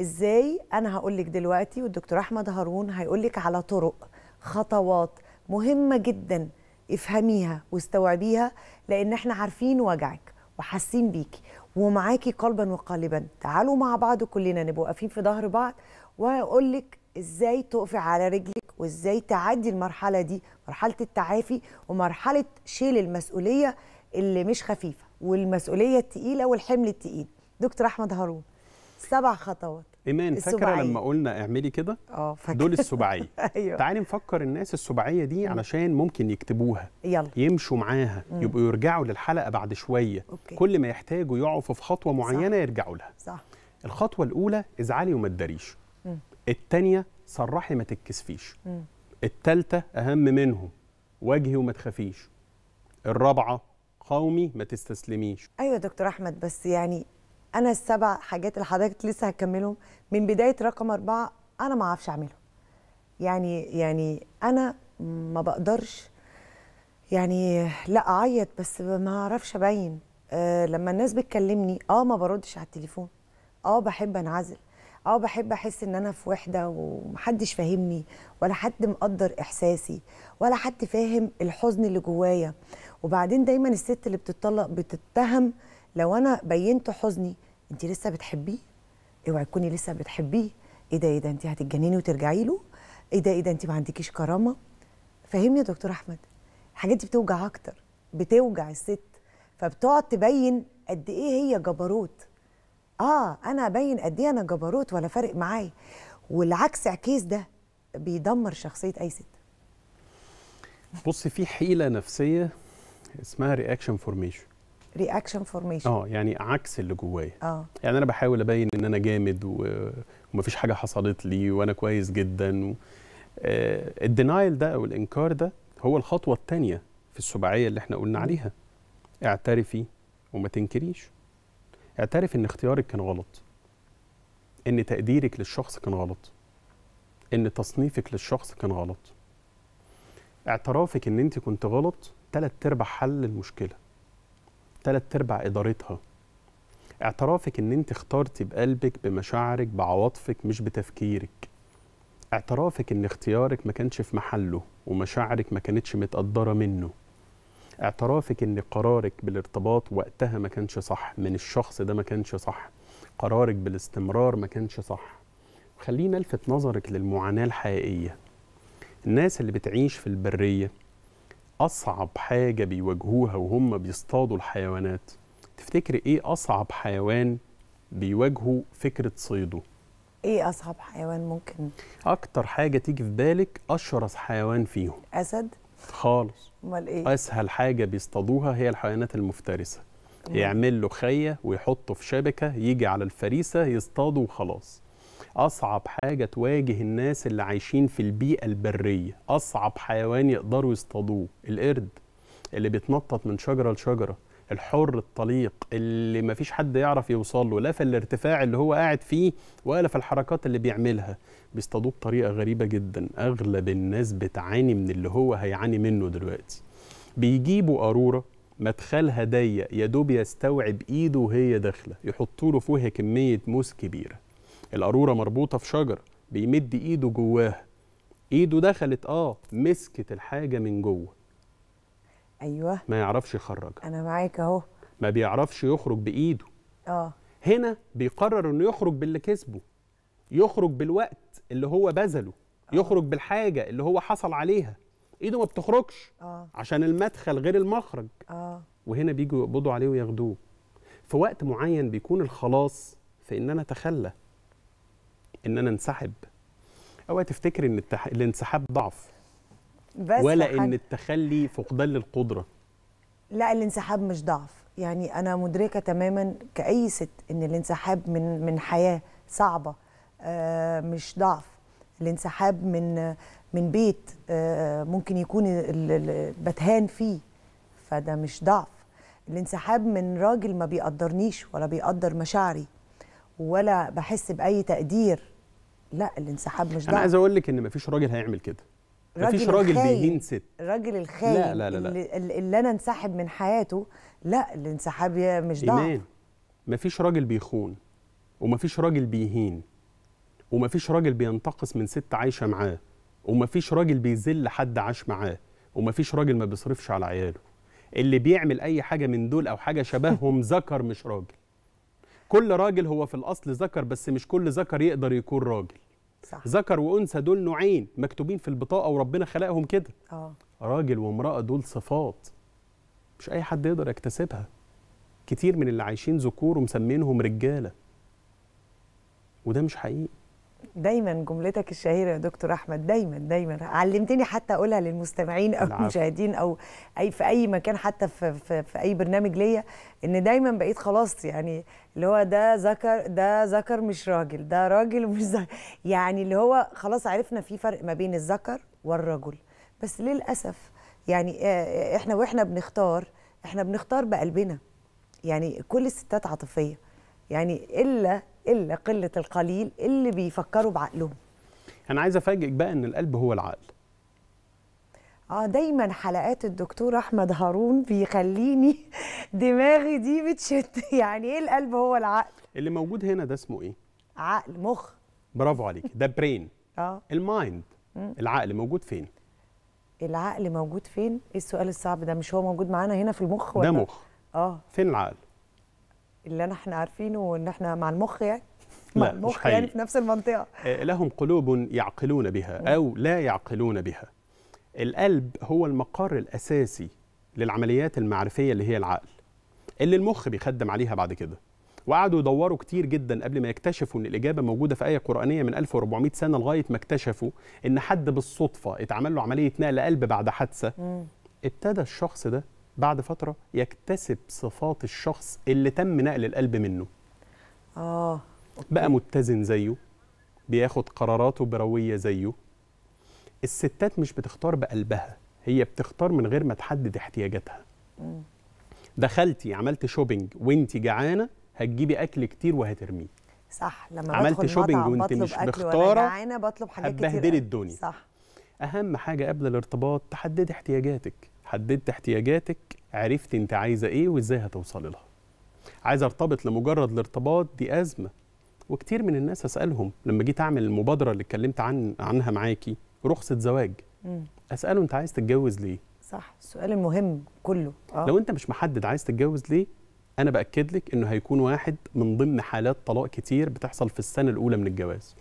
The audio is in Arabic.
ازاي؟ انا هقولك دلوقتي والدكتور احمد هارون هيقولك على طرق، خطوات مهمه جدا افهميها واستوعبيها، لان احنا عارفين وجعك وحاسين بيكي ومعاكي قلبا وقالبا. تعالوا مع بعض كلنا نبقى واقفين في ظهر بعض، وهقولك ازاي تقفي على رجلك وازاي تعدي المرحله دي، مرحله التعافي ومرحله شيل المسؤوليه اللي مش خفيفه والمسؤوليه الثقيله والحمل الثقيل. دكتور احمد هارون، 7 خطوات. ايمان فاكره لما قلنا اعملي كده؟ دول السباعيه. أيوة. تعالي نفكر الناس السباعيه دي علشان ممكن يكتبوها، يلا يمشوا معاها، يبقوا يرجعوا للحلقه بعد شويه. أوكي. كل ما يحتاجوا يقعوا في خطوه معينه صح. يرجعوا لها. صح. الخطوه الاولى ازعلي وما تداريش. الثانيه صرحي ما تتكسفيش. الثالثه اهم منهم واجهي وما تخافيش. الرابعه قاومي ما تستسلميش. ايوه دكتور احمد، بس يعني أنا ال7 حاجات اللي حضرتك لسه هكملهم من بداية رقم 4 أنا ما أعرفش أعملهم. يعني أنا ما بقدرش، يعني لا أعيط بس ما أعرفش أبين. لما الناس بتكلمني ما بردش على التليفون، بحب أنعزل، بحب أحس إن أنا في وحدة ومحدش فاهمني ولا حد مقدر إحساسي ولا حد فاهم الحزن اللي جوايا. وبعدين دايما الست اللي بتطلق بتتهم لو انا بينت حزني، انت لسه بتحبيه؟ اوعي تكوني لسه بتحبيه، ايه ده؟ ايه ده؟ انت هتتجنني وترجعي له؟ ايه ده؟ ايه ده؟ انت ما عندكيش كرامه؟ فهمني يا دكتور احمد، الحاجات دي بتوجع اكتر، بتوجع الست، فبتقعد تبين قد ايه هي جبروت. انا ابين قد ايه انا جبروت ولا فارق معايا، والعكس عكيس ده بيدمر شخصيه اي ست. بص، في حيله نفسيه اسمها رياكشن فورميشن. رياكشن فورميشن يعني عكس اللي جوايا. يعني انا بحاول ابين ان انا جامد ومفيش حاجه حصلت لي وانا كويس جدا الدينايل ده او الانكار ده هو الخطوه الثانيه في السباعيه اللي احنا قلنا عليها. اعترفي وما تنكريش. اعترفي ان اختيارك كان غلط، ان تقديرك للشخص كان غلط، ان تصنيفك للشخص كان غلط. اعترافك ان انت كنت غلط 3/4 حل المشكله، 3/4 إدارتها. اعترافك إن أنت اخترتي بقلبك، بمشاعرك، بعواطفك، مش بتفكيرك. اعترافك إن اختيارك ما كانش في محله ومشاعرك ما كانتش متقدرة منه. اعترافك إن قرارك بالارتباط وقتها ما كانش صح، من الشخص ده ما كانش صح، قرارك بالاستمرار ما كانش صح. خلينا ألفت نظرك للمعاناة الحقيقية. الناس اللي بتعيش في البرية أصعب حاجة بيواجهوها وهم بيصطادوا الحيوانات، تفتكري إيه أصعب حيوان بيواجهوا فكرة صيده؟ إيه أصعب حيوان ممكن؟ أكتر حاجة تيجي في بالك أشرس حيوان فيهم؟ أسد؟ خالص. أمال إيه؟ أسهل حاجة بيصطادوها هي الحيوانات المفترسة. يعمل له خية ويحطه في شبكة، يجي على الفريسة يصطاده وخلاص. أصعب حاجة تواجه الناس اللي عايشين في البيئة البرية، أصعب حيوان يقدروا يصطادوه القرد اللي بيتنطط من شجرة لشجرة، الحر الطليق اللي مفيش حد يعرف يوصل له، لا في الارتفاع اللي هو قاعد فيه ولا في الحركات اللي بيعملها. بيصطادوه بطريقة غريبة جدا، أغلب الناس بتعاني من اللي هو هيعاني منه دلوقتي. بيجيبوا قارورة مدخلها ضيق يا دوب يستوعب إيده وهي داخلة، يحطوا له فيها كمية موس كبيرة. القاروره مربوطه في شجر، بيمد ايده جواها، ايده دخلت مسكت الحاجه من جوه. ايوه، ما يعرفش يخرجها. انا معاك اهو، ما بيعرفش يخرج بايده. هنا بيقرر انه يخرج باللي كسبه، يخرج بالوقت اللي هو بذله، يخرج بالحاجه اللي هو حصل عليها. ايده ما بتخرجش عشان المدخل غير المخرج. وهنا بيجوا يقبضوا عليه وياخدوه. في وقت معين بيكون الخلاص في ان انا اتخلى، ان انا انسحب. اوعى تفتكر ان الانسحاب ضعف ولا ان التخلي فقدان للقدره. لا، الانسحاب مش ضعف. يعني انا مدركه تماما كاي ست ان الانسحاب من حياه صعبه مش ضعف. الانسحاب من بيت ممكن يكون بتهان فيه، فده مش ضعف. الانسحاب من راجل ما بيقدرنيش ولا بيقدر مشاعري ولا بحس باي تقدير، لا، الانسحاب مش ضعف. انا عايز اقول لك ان مفيش راجل هيعمل كده، مفيش راجل بيهين ست. الراجل الخاين، لا. اللي انا انسحب من حياته، لا، الانسحاب مش ضعف. ايمان، مفيش راجل بيخون ومفيش راجل بيهين، ومفيش راجل بينتقص من ست عايشه معاه، ومفيش راجل بيذل حد عاش معاه، ومفيش راجل ما بيصرفش على عياله. اللي بيعمل اي حاجه من دول او حاجه شبههم ذكر مش راجل. كل راجل هو في الاصل ذكر، بس مش كل ذكر يقدر يكون راجل. صح. ذكر وانثى دول نوعين مكتوبين في البطاقه وربنا خلقهم كده. راجل وامراه دول صفات مش اي حد يقدر يكتسبها. كتير من اللي عايشين ذكور ومسمينهم رجاله، وده مش حقيقي. دايما جملتك الشهيره يا دكتور احمد، دايما دايما علمتني حتى اقولها للمستمعين او المشاهدين او اي في اي مكان، حتى في اي برنامج ليا، ان دايما بقيت خلاص يعني اللي هو ده ذكر، ده ذكر مش راجل، ده راجل ومش ذكر، يعني اللي هو خلاص عرفنا في فرق ما بين الذكر والرجل. بس للاسف يعني احنا واحنا بنختار، احنا بنختار بقلبنا، يعني كل الستات عاطفيه، يعني إلا قلة القليل اللي بيفكروا بعقلهم. أنا عايز أفاجئك بقى إن القلب هو العقل. دايما حلقات الدكتور أحمد هارون بيخليني دماغي دي بتشت. يعني إيه القلب هو العقل؟ اللي موجود هنا ده اسمه إيه؟ عقل، مخ. برافو عليك، ده برين. المايند. العقل موجود فين؟ العقل موجود فين؟ إيه السؤال الصعب ده؟ مش هو موجود معانا هنا في المخ ولا؟ ده مخ. فين العقل؟ اللي احنا عارفينه وان احنا مع المخ، يعني مع المخ يعني في نفس المنطقه. لهم قلوب يعقلون بها او لا يعقلون بها. القلب هو المقر الاساسي للعمليات المعرفيه اللي هي العقل، اللي المخ بيخدم عليها بعد كده. وقعدوا يدوروا كتير جدا قبل ما يكتشفوا ان الاجابه موجوده في ايه قرانيه من 1400 سنه، لغايه ما اكتشفوا ان حد بالصدفه اتعمل له عمليه نقل قلب بعد حادثه. ابتدى الشخص ده بعد فترة يكتسب صفات الشخص اللي تم نقل القلب منه. بقى متزن زيه، بياخد قراراته بروية زيه. الستات مش بتختار بقلبها، هي بتختار من غير ما تحدد احتياجاتها. دخلتي عملت شوبينج وانتي جعانة، هتجيبي أكل كتير وهترميه. صح، لما عملت شوبينج وانتي مش مختارة بطلب حاجات كتير، هتبهدلي الدنيا. صح. أهم حاجة قبل الارتباط تحددي احتياجاتك. حددت احتياجاتك، عرفت انت عايزه ايه وازاي هتوصلي لها. عايز ارتبط لمجرد الارتباط، دي ازمه. وكتير من الناس اسالهم لما جيت اعمل المبادره اللي اتكلمت عنها معاكي، رخصه زواج، اساله انت عايز تتجوز ليه؟ صح، السؤال المهم كله. لو انت مش محدد عايز تتجوز ليه، انا باكد لك انه هيكون واحد من ضمن حالات طلاق كتير بتحصل في السنه الاولى من الجواز.